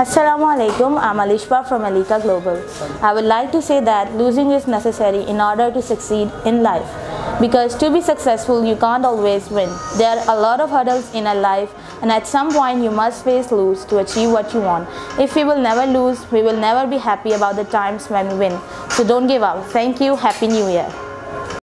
Assalamu alaikum, I'm Alishpa from Elica Global. I would like to say that losing is necessary in order to succeed in life. Because to be successful, you can't always win. There are a lot of hurdles in our life, and at some point you must face lose to achieve what you want. If we will never lose, we will never be happy about the times when we win. So don't give up. Thank you. Happy New Year.